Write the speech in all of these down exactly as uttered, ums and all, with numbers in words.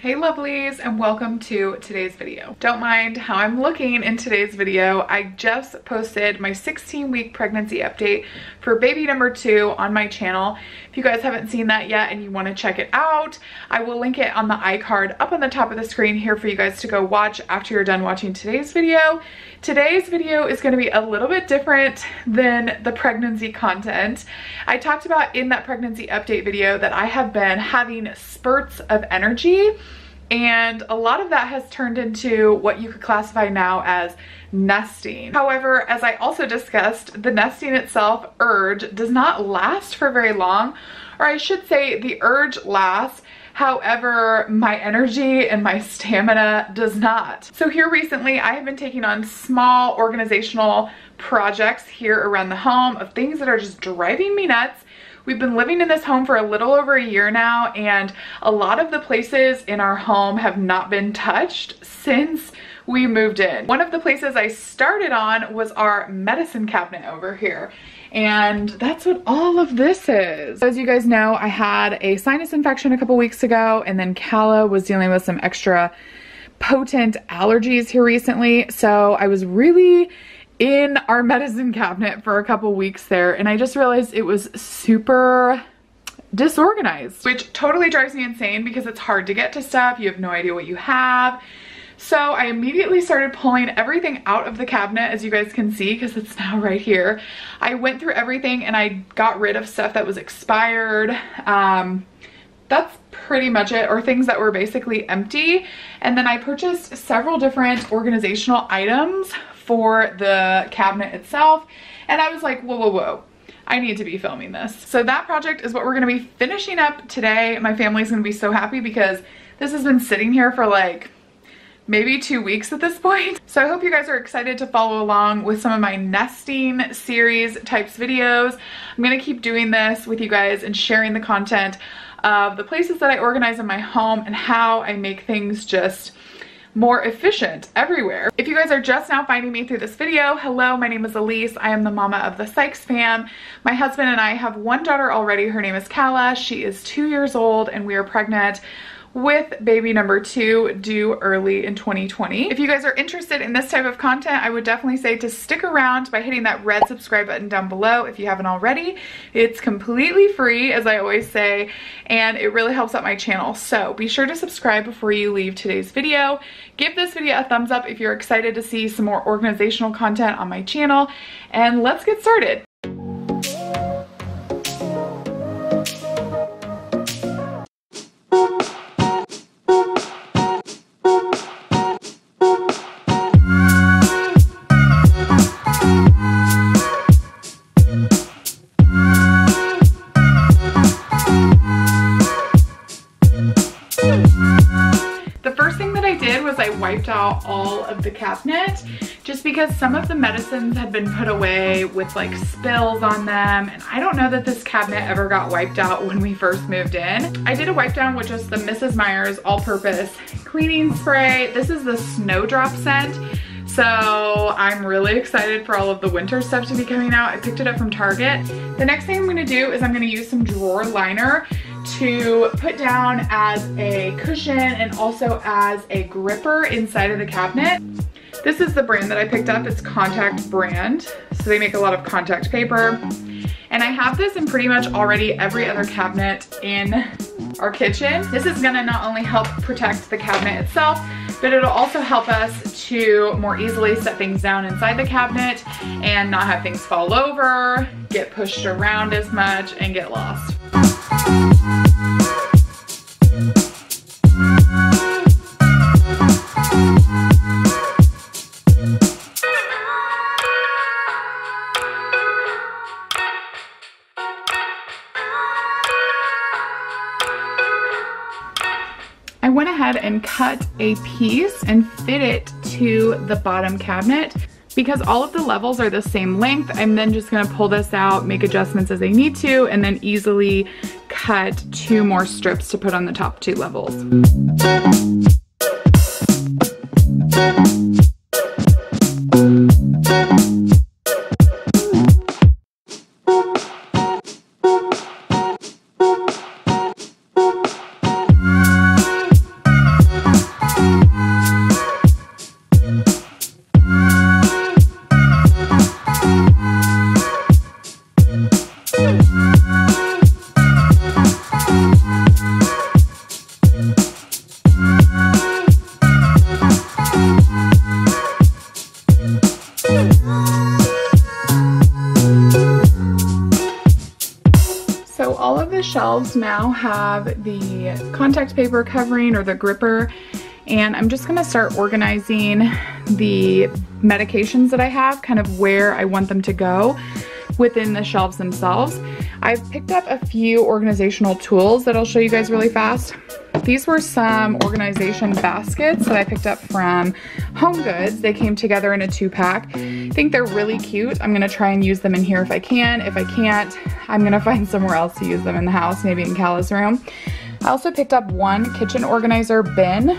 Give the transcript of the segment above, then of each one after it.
Hey lovelies, and welcome to today's video. Don't mind how I'm looking in today's video. I just posted my sixteen week pregnancy update for baby number two on my channel. If you guys haven't seen that yet and you want to check it out, I will link it on the iCard up on the top of the screen here for you guys to go watch after you're done watching today's video. Today's video is going to be a little bit different than the pregnancy content. I talked about in that pregnancy update video that I have been having spurts of energy, and a lot of that has turned into what you could classify now as nesting. However, as I also discussed, the nesting itself urge does not last for very long, or I should say the urge lasts. However, my energy and my stamina does not. So here recently, I have been taking on small organizational projects here around the home of things that are just driving me nuts. We've been living in this home for a little over a year now, and a lot of the places in our home have not been touched since we moved in. One of the places I started on was our medicine cabinet over here, and that's what all of this is. As you guys know, I had a sinus infection a couple weeks ago, and then Calla was dealing with some extra potent allergies here recently, so I was really in our medicine cabinet for a couple weeks there, and I just realized it was super disorganized, which totally drives me insane because it's hard to get to stuff. You have no idea what you have. So I immediately started pulling everything out of the cabinet, as you guys can see, because it's now right here. I went through everything and I got rid of stuff that was expired. Um, that's pretty much it, or things that were basically empty. And then I purchased several different organizational items for the cabinet itself, and I was like, whoa, whoa, whoa, I need to be filming this. So that project is what we're gonna be finishing up today. My family's gonna be so happy because this has been sitting here for like maybe two weeks at this point. So I hope you guys are excited to follow along with some of my nesting series types videos. I'm gonna keep doing this with you guys and sharing the content of the places that I organize in my home and how I make things just more efficient everywhere. If you guys are just now finding me through this video, hello, my name is Elise. I am the mama of the Sykes fam. My husband and I have one daughter already. Her name is Calla. She is two years old, and we are pregnant with baby number two, due early in twenty twenty. If you guys are interested in this type of content, I would definitely say to stick around by hitting that red subscribe button down below if you haven't already. It's completely free, as I always say, and it really helps out my channel. So be sure to subscribe before you leave today's video. Give this video a thumbs up if you're excited to see some more organizational content on my channel, and let's get started. Wiped out all of the cabinet just because some of the medicines had been put away with like spills on them, and I don't know that this cabinet ever got wiped out when we first moved in. I did a wipe down with just the Missus Myers all-purpose cleaning spray. This is the Snowdrop scent, so I'm really excited for all of the winter stuff to be coming out. I picked it up from Target. The next thing I'm going to do is I'm going to use some drawer liner to put down as a cushion and also as a gripper inside of the cabinet. This is the brand that I picked up. It's Contact brand. So they make a lot of Contact paper. And I have this in pretty much already every other cabinet in our kitchen. This is gonna not only help protect the cabinet itself, but it'll also help us to more easily set things down inside the cabinet and not have things fall over, get pushed around as much, and get lost. I went ahead and cut a piece and fit it to the bottom cabinet. Because all of the levels are the same length, I'm then just gonna pull this out, make adjustments as I need to, and then easily cut two more strips to put on the top two levels. shelves now have the contact paper covering or the gripper, and I'm just gonna start organizing the medications that I have, kind of where I want them to go within the shelves themselves. I've picked up a few organizational tools that I'll show you guys really fast. These were some organization baskets that I picked up from HomeGoods. They came together in a two-pack. I think they're really cute. I'm gonna try and use them in here if I can. If I can't, I'm gonna find somewhere else to use them in the house, maybe in Calla's room. I also picked up one kitchen organizer bin.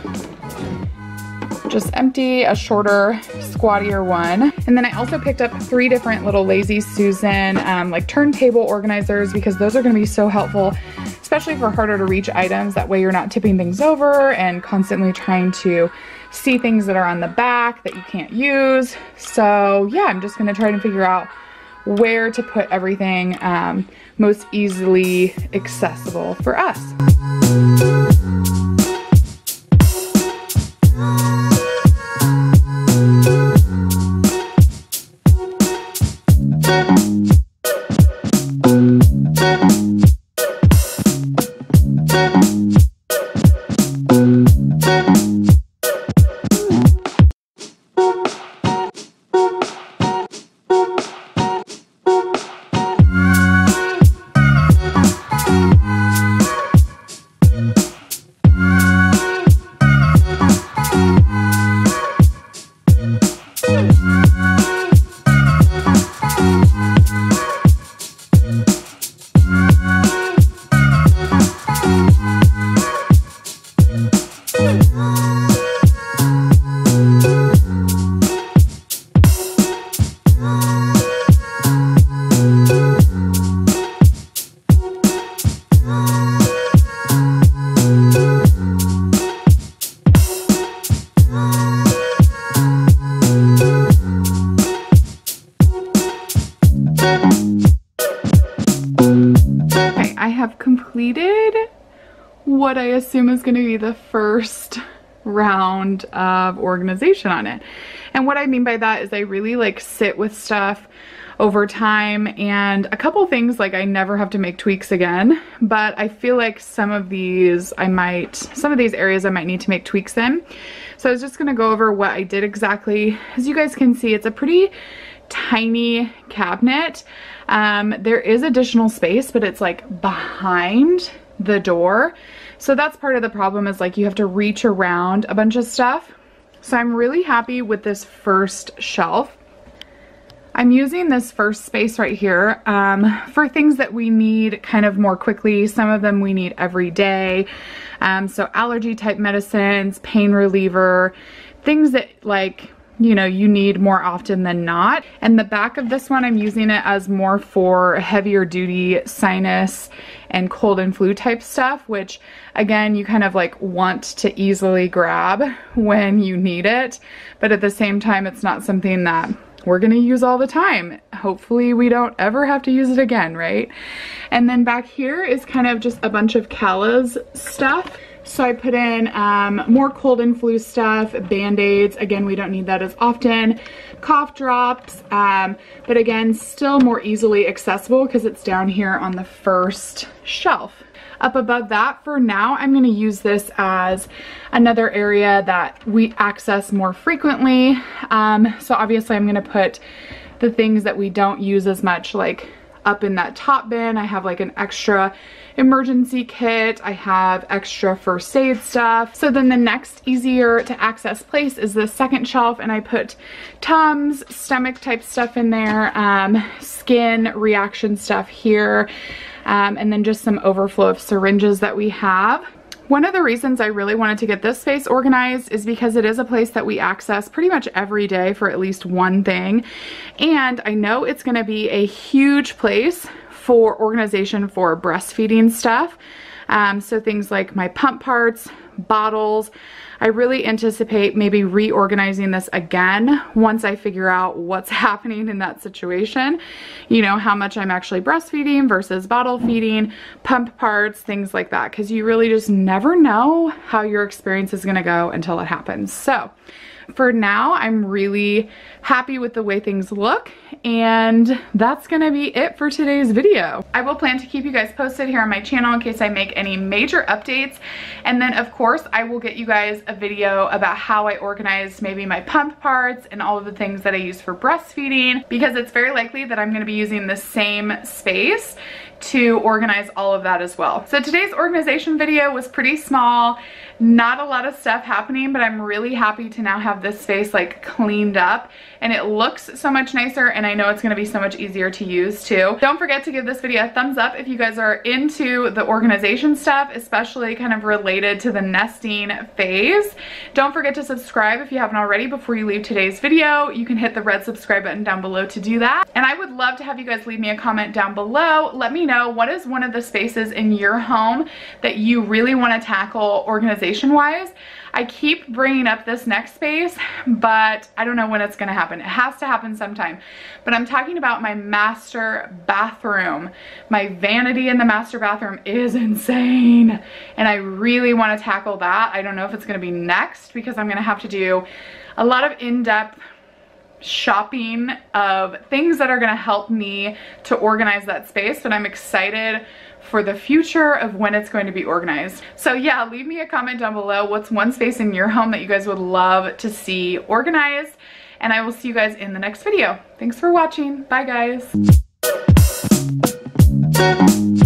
Just empty, a shorter, squattier one. And then I also picked up three different little Lazy Susan um, like turntable organizers, because those are gonna be so helpful, especially for harder to reach items. That way you're not tipping things over and constantly trying to see things that are on the back that you can't use. So yeah, I'm just gonna try to figure out where to put everything um, most easily accessible for us. Completed what I assume is going to be the first round of organization on it. And what I mean by that is I really like sit with stuff over time, and a couple things like I never have to make tweaks again, but I feel like some of these I might, some of these areas I might need to make tweaks in. So I was just going to go over what I did exactly. As you guys can see, it's a pretty tiny cabinet. Um, there is additional space, but it's like behind the door. So that's part of the problem, is like you have to reach around a bunch of stuff. So I'm really happy with this first shelf. I'm using this first space right here um, for things that we need kind of more quickly. Some of them we need every day. Um, so allergy type medicines, pain reliever, things that like, you know, you need more often than not. And the back of this one, I'm using it as more for heavier duty sinus and cold and flu type stuff, which again, you kind of like want to easily grab when you need it. But at the same time, it's not something that we're gonna use all the time. Hopefully we don't ever have to use it again, right? And then back here is kind of just a bunch of Calla's stuff. So I put in um, more cold and flu stuff, Band-Aids, again, we don't need that as often, cough drops, um, but again, still more easily accessible because it's down here on the first shelf. Up above that, for now, I'm gonna use this as another area that we access more frequently. Um, so obviously I'm gonna put the things that we don't use as much, like up in that top bin. I have like an extra emergency kit. I have extra first aid stuff. So then the next easier to access place is the second shelf, and I put Tums, stomach type stuff in there, um, skin reaction stuff here, um, and then just some overflow of syringes that we have. One of the reasons I really wanted to get this space organized is because it is a place that we access pretty much every day for at least one thing. And I know it's gonna be a huge place for organization for breastfeeding stuff. Um, so things like my pump parts, bottles. I really anticipate maybe reorganizing this again once I figure out what's happening in that situation. You know, how much I'm actually breastfeeding versus bottle feeding, pump parts, things like that. Because you really just never know how your experience is going to go until it happens. So for now, I'm really happy with the way things look, and that's gonna be it for today's video. I will plan to keep you guys posted here on my channel in case I make any major updates, and then of course I will get you guys a video about how I organized maybe my pump parts and all of the things that I use for breastfeeding, because it's very likely that I'm gonna be using the same space to organize all of that as well. So today's organization video was pretty small, not a lot of stuff happening, but I'm really happy to now have this space like cleaned up, and it looks so much nicer, and I know it's gonna be so much easier to use too. Don't forget to give this video a thumbs up if you guys are into the organization stuff, especially kind of related to the nesting phase. Don't forget to subscribe if you haven't already before you leave today's video. You can hit the red subscribe button down below to do that. And I would love to have you guys leave me a comment down below. Let me know, what is one of the spaces in your home that you really want to tackle organization wise? I keep bringing up this next space, but I don't know when it's going to happen. It has to happen sometime. But I'm talking about my master bathroom. My vanity in the master bathroom is insane, and I really want to tackle that. I don't know if it's going to be next, because I'm going to have to do a lot of in-depth shopping of things that are going to help me to organize that space, and I'm excited for the future of when it's going to be organized. So yeah, leave me a comment down below. What's one space in your home that you guys would love to see organized? And I will see you guys in the next video. Thanks for watching. Bye guys.